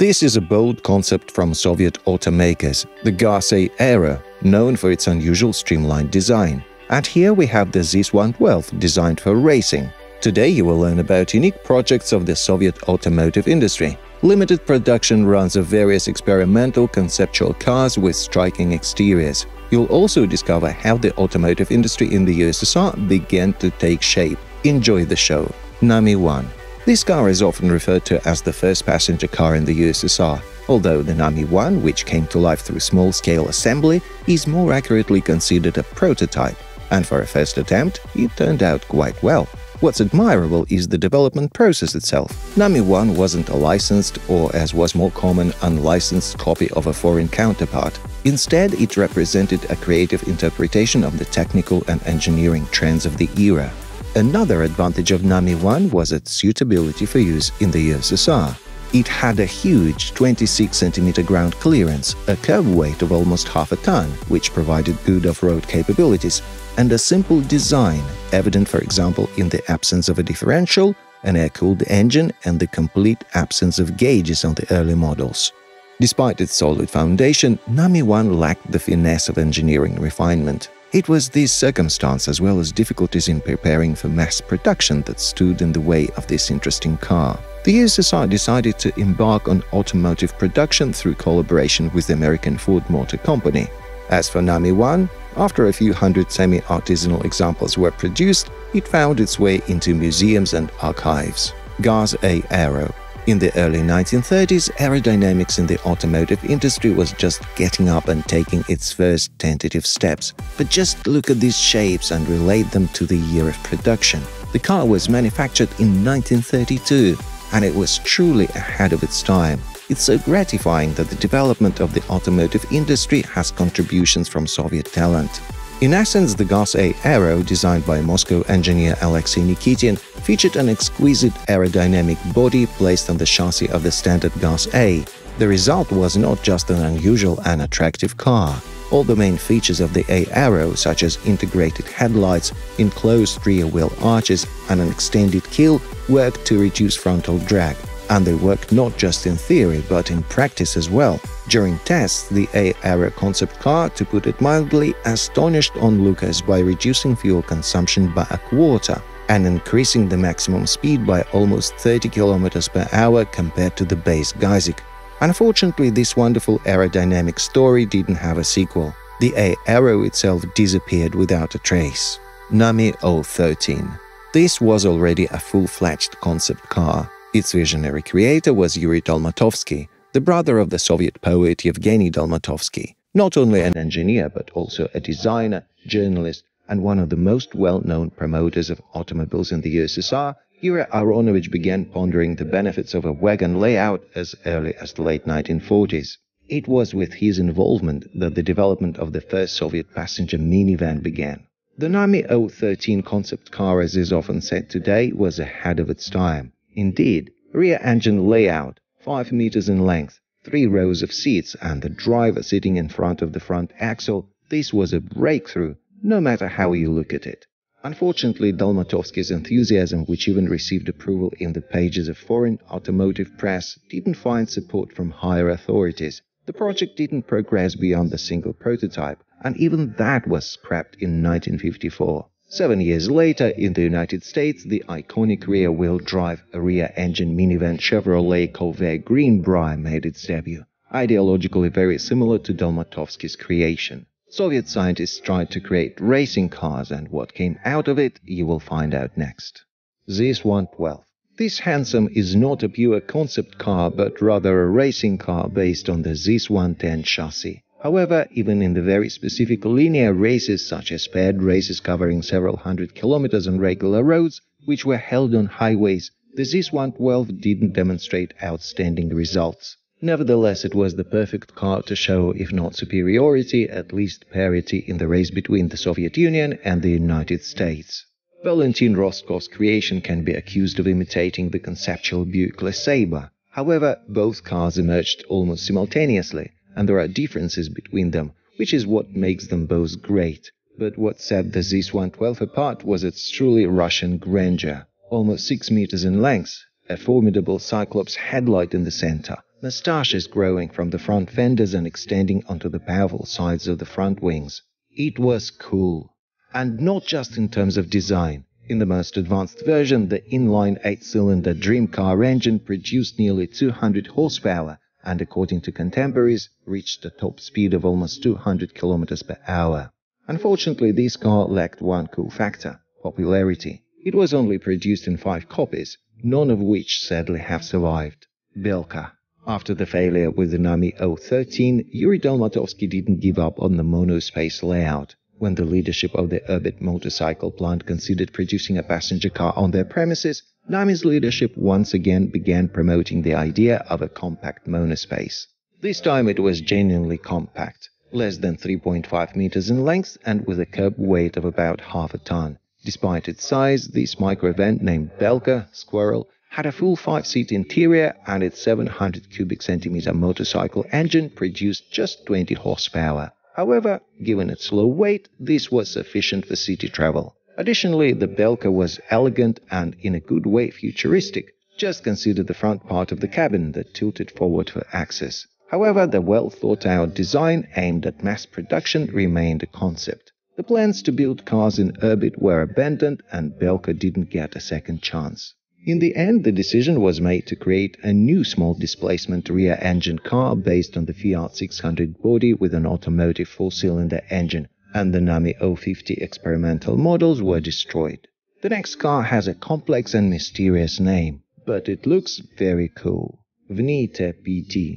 This is a bold concept from Soviet automakers, the GAZ A-Aero, known for its unusual streamlined design. And here we have the ZIS-112, designed for racing. Today you will learn about unique projects of the Soviet automotive industry. Limited production runs of various experimental conceptual cars with striking exteriors. You'll also discover how the automotive industry in the USSR began to take shape. Enjoy the show. NAMI-1. This car is often referred to as the first passenger car in the USSR, although the NAMI-1, which came to life through small-scale assembly, is more accurately considered a prototype, and for a first attempt, it turned out quite well. What's admirable is the development process itself. NAMI-1 wasn't a licensed or, as was more common, unlicensed copy of a foreign counterpart. Instead, it represented a creative interpretation of the technical and engineering trends of the era. Another advantage of NAMI-1 was its suitability for use in the USSR. It had a huge 26-centimeter ground clearance, a curb weight of almost half a ton, which provided good off-road capabilities, and a simple design, evident, for example, in the absence of a differential, an air-cooled engine, and the complete absence of gauges on the early models. Despite its solid foundation, NAMI-1 lacked the finesse of engineering refinement. It was this circumstance, as well as difficulties in preparing for mass production, that stood in the way of this interesting car. The USSR decided to embark on automotive production through collaboration with the American Ford Motor Company. As for NAMI-1, after a few hundred semi-artisanal examples were produced, it found its way into museums and archives. GAZ A-Aero. In the early 1930s, aerodynamics in the automotive industry was just getting up and taking its first tentative steps. But just look at these shapes and relate them to the year of production. The car was manufactured in 1932, and it was truly ahead of its time. It's so gratifying that the development of the automotive industry has contributions from Soviet talent. In essence, the GAZ A-Aero, designed by Moscow engineer Alexey Nikitin, featured an exquisite aerodynamic body placed on the chassis of the standard GAZ A. The result was not just an unusual and attractive car. All the main features of the A-Aero, such as integrated headlights, enclosed rear-wheel arches, and an extended keel, worked to reduce frontal drag. And they worked not just in theory, but in practice as well. During tests, the A-Aero concept car, to put it mildly, astonished onlookers by reducing fuel consumption by a quarter and increasing the maximum speed by almost 30 km per hour compared to the base Gazik. Unfortunately, this wonderful aerodynamic story didn't have a sequel. The A-Aero itself disappeared without a trace. NAMI 013. This was already a full-fledged concept car. Its visionary creator was Yuri Dolmatovsky, the brother of the Soviet poet Yevgeny Dolmatovsky, not only an engineer but also a designer, journalist, and one of the most well-known promoters of automobiles in the USSR. Yuri Aronovich began pondering the benefits of a wagon layout as early as the late 1940s. It was with his involvement that the development of the first Soviet passenger minivan began. The NAMI 013 concept car, as is often said today, was ahead of its time. Indeed, rear-engine layout, 5 meters in length, 3 rows of seats, and the driver sitting in front of the front axle, this was a breakthrough, no matter how you look at it. Unfortunately, Dolmatovsky's enthusiasm, which even received approval in the pages of foreign automotive press, didn't find support from higher authorities. The project didn't progress beyond the single prototype, and even that was scrapped in 1954. 7 years later, in the United States, the iconic rear-wheel drive, rear-engine minivan Chevrolet Corvair Greenbrier made its debut, ideologically very similar to Dolmatovsky's creation. Soviet scientists tried to create racing cars, and what came out of it, you will find out next. ZIS-112. This handsome is not a pure concept car, but rather a racing car based on the ZIS-110 chassis. However, even in the very specific linear races, such as paired races covering several hundred kilometers on regular roads, which were held on highways, the ZIS-112 didn't demonstrate outstanding results. Nevertheless, it was the perfect car to show, if not superiority, at least parity in the race between the Soviet Union and the United States. Valentin Roskov's creation can be accused of imitating the conceptual Buick Le Sabre. However, both cars emerged almost simultaneously, and there are differences between them, which is what makes them both great. But what set the ZIS-112 apart was its truly Russian grandeur. Almost 6 meters in length, a formidable Cyclops headlight in the center, moustaches growing from the front fenders and extending onto the powerful sides of the front wings. It was cool. And not just in terms of design. In the most advanced version, the inline 8-cylinder dream car engine produced nearly 200 horsepower and, according to contemporaries, reached a top speed of almost 200 kilometers per hour. Unfortunately, this car lacked one cool factor – popularity. It was only produced in 5 copies, none of which sadly have survived. Belka. After the failure with the NAMI 013, Yuri Dolmatovsky didn't give up on the monospace layout. When the leadership of the Orbit motorcycle plant considered producing a passenger car on their premises, NAMI's leadership once again began promoting the idea of a compact monospace. This time it was genuinely compact, less than 3.5 meters in length and with a curb weight of about half a ton. Despite its size, this microvan named Belka, Squirrel, had a full 5-seat interior, and its 700 cubic centimeter motorcycle engine produced just 20 horsepower. However, given its low weight, this was sufficient for city travel. Additionally, the Belka was elegant and in a good way futuristic. Just consider the front part of the cabin that tilted forward for access. However, the well-thought-out design aimed at mass production remained a concept. The plans to build cars in orbit were abandoned, and Belka didn't get a second chance. In the end, the decision was made to create a new small displacement rear-engine car based on the Fiat 600 body with an automotive 4-cylinder engine, and the NAMI 050 experimental models were destroyed. The next car has a complex and mysterious name, but it looks very cool – VNIITE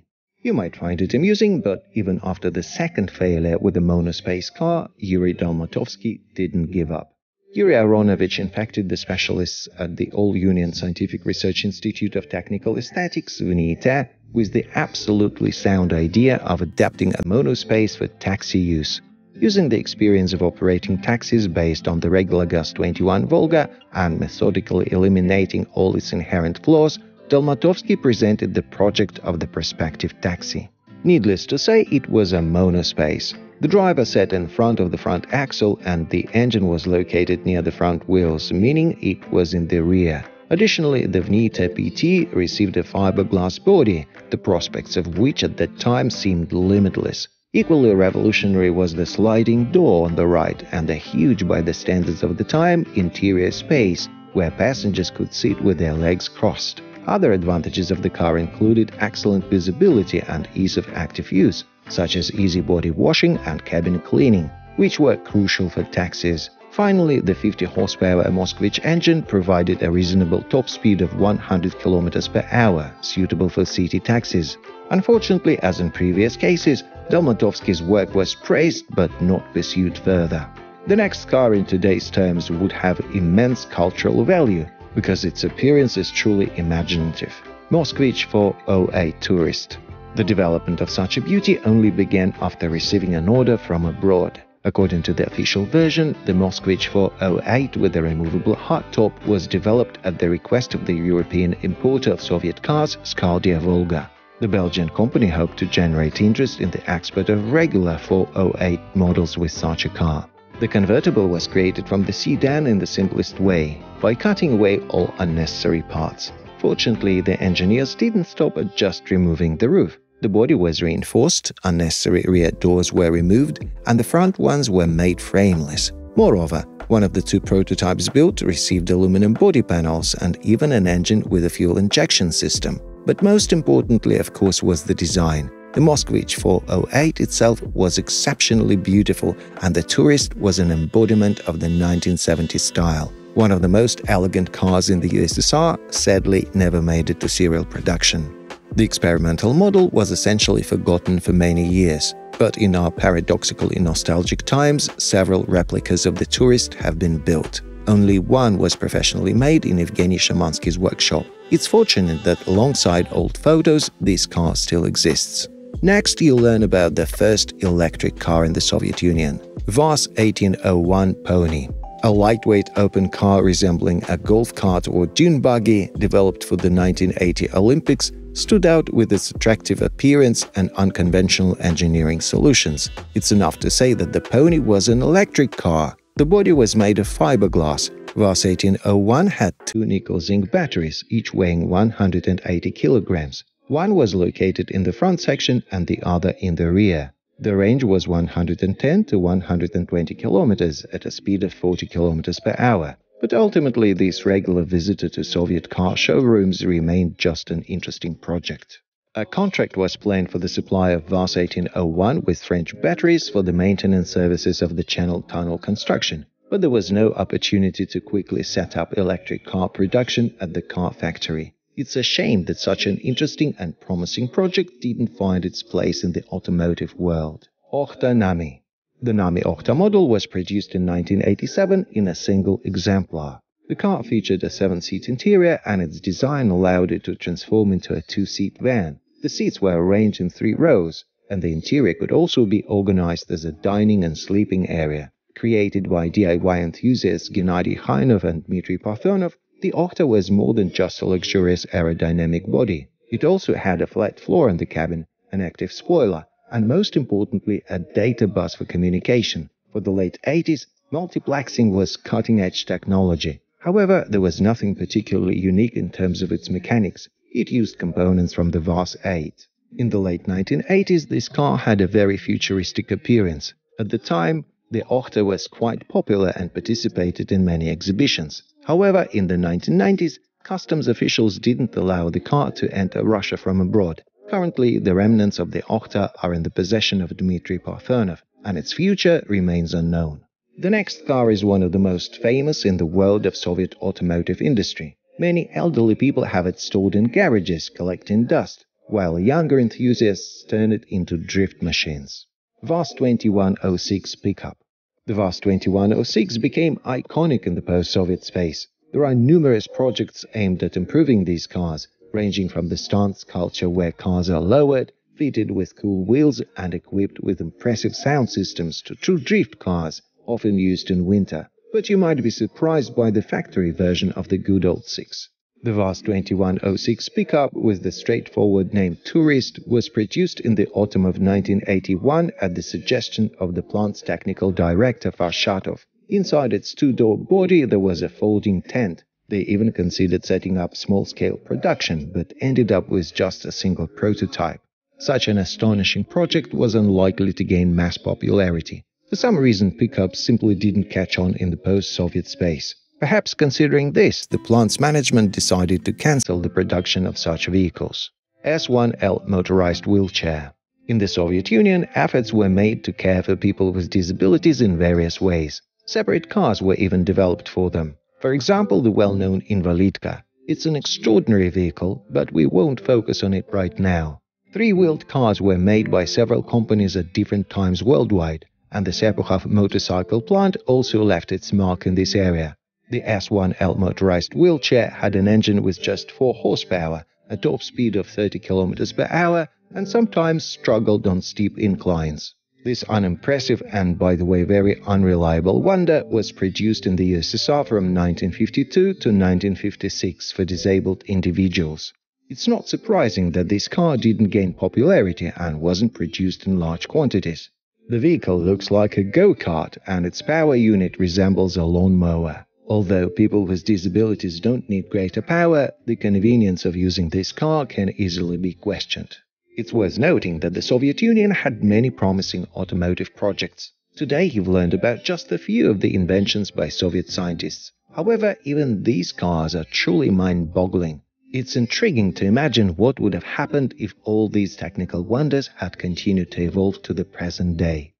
PT. You might find it amusing, but even after the second failure with the monospace car, Yuri Dolmatovsky didn't give up. Yuri Aronovich infected the specialists at the All-Union Scientific Research Institute of Technical Aesthetics, VNIITE, with the absolutely sound idea of adapting a monospace for taxi use, using the experience of operating taxis based on the regular GAZ-21 Volga and methodically eliminating all its inherent flaws. Dolmatovsky presented the project of the prospective taxi. Needless to say, it was a monospace. The driver sat in front of the front axle, and the engine was located near the front wheels, meaning it was in the rear. Additionally, the VNIITE PT received a fiberglass body, the prospects of which at that time seemed limitless. Equally revolutionary was the sliding door on the right and the huge, by the standards of the time, interior space, where passengers could sit with their legs crossed. Other advantages of the car included excellent visibility and ease of active use, such as easy body washing and cabin cleaning, which were crucial for taxis. Finally, the 50-horsepower Moskvich engine provided a reasonable top speed of 100 km per hour, suitable for city taxis. Unfortunately, as in previous cases, Dolmatovsky's work was praised but not pursued further. The next car in today's terms would have immense cultural value, because its appearance is truly imaginative. Moskvich-408 Tourist. The development of such a beauty only began after receiving an order from abroad. According to the official version, the Moskvich 408 with a removable hardtop was developed at the request of the European importer of Soviet cars Scaldia Volga. The Belgian company hoped to generate interest in the export of regular 408 models with such a car. The convertible was created from the sedan in the simplest way, by cutting away all unnecessary parts. Fortunately, the engineers didn't stop at just removing the roof. The body was reinforced, unnecessary rear doors were removed, and the front ones were made frameless. Moreover, one of the 2 prototypes built received aluminum body panels and even an engine with a fuel injection system. But most importantly, of course, was the design. The Moskvich 408 itself was exceptionally beautiful, and the Tourist was an embodiment of the 1970s style. One of the most elegant cars in the USSR, sadly, never made it to serial production. The experimental model was essentially forgotten for many years, but in our paradoxically nostalgic times, several replicas of the Tourist have been built. Only one was professionally made in Evgeny Shamansky's workshop. It's fortunate that alongside old photos, this car still exists. Next, you'll learn about the first electric car in the Soviet Union – VAZ-1801 Pony. A lightweight open car resembling a golf cart or dune buggy, developed for the 1980 Olympics, stood out with its attractive appearance and unconventional engineering solutions. It's enough to say that the Pony was an electric car. The body was made of fiberglass. VAZ-1801 had 2 nickel-zinc batteries, each weighing 180 kilograms. One was located in the front section and the other in the rear. The range was 110 to 120 kilometers at a speed of 40 kilometers per hour. But ultimately, this regular visitor to Soviet car showrooms remained just an interesting project. A contract was planned for the supply of VAZ-1801 with French batteries for the maintenance services of the Channel Tunnel construction, but there was no opportunity to quickly set up electric car production at the car factory. It's a shame that such an interesting and promising project didn't find its place in the automotive world. Ochta Nami. The Nami Ochta model was produced in 1987 in a single exemplar. The car featured a 7-seat interior, and its design allowed it to transform into a 2-seat van. The seats were arranged in 3 rows, and the interior could also be organized as a dining and sleeping area. Created by DIY enthusiasts Gennady Hainov and Dmitry Parfenov, the Ochta was more than just a luxurious aerodynamic body. It also had a flat floor in the cabin, an active spoiler, and most importantly, a data bus for communication. For the late 80s, multiplexing was cutting-edge technology. However, there was nothing particularly unique in terms of its mechanics. It used components from the VAZ-8. In the late 1980s, this car had a very futuristic appearance. At the time, the Ochta was quite popular and participated in many exhibitions. However, in the 1990s, customs officials didn't allow the car to enter Russia from abroad. Currently, the remnants of the Ochta are in the possession of Dmitry Parfenov, and its future remains unknown. The next car is one of the most famous in the world of Soviet automotive industry. Many elderly people have it stored in garages, collecting dust, while younger enthusiasts turn it into drift machines. VAZ-2106 Pickup. The VAZ-2106 became iconic in the post-Soviet space. There are numerous projects aimed at improving these cars, ranging from the stance culture where cars are lowered, fitted with cool wheels and equipped with impressive sound systems to true drift cars, often used in winter. But you might be surprised by the factory version of the good old 6. The VAZ-2106 pickup with the straightforward name Tourist was produced in the autumn of 1981 at the suggestion of the plant's technical director Farshatov. Inside its 2-door body there was a folding tent. They even considered setting up small-scale production, but ended up with just a single prototype. Such an astonishing project was unlikely to gain mass popularity. For some reason, pickups simply didn't catch on in the post-Soviet space. Perhaps considering this, the plant's management decided to cancel the production of such vehicles. S1L motorized wheelchair. In the Soviet Union, efforts were made to care for people with disabilities in various ways. Separate cars were even developed for them. For example, the well-known Invalidka. It's an extraordinary vehicle, but we won't focus on it right now. 3-wheeled cars were made by several companies at different times worldwide, and the Serpukhov motorcycle plant also left its mark in this area. The S1L motorized wheelchair had an engine with just 4 horsepower, a top speed of 30 kilometers per hour, and sometimes struggled on steep inclines. This unimpressive and, by the way, very unreliable wonder was produced in the USSR from 1952 to 1956 for disabled individuals. It's not surprising that this car didn't gain popularity and wasn't produced in large quantities. The vehicle looks like a go-kart and its power unit resembles a lawnmower. Although people with disabilities don't need greater power, the convenience of using this car can easily be questioned. It's worth noting that the Soviet Union had many promising automotive projects. Today you've learned about just a few of the inventions by Soviet scientists. However, even these cars are truly mind-boggling. It's intriguing to imagine what would have happened if all these technical wonders had continued to evolve to the present day.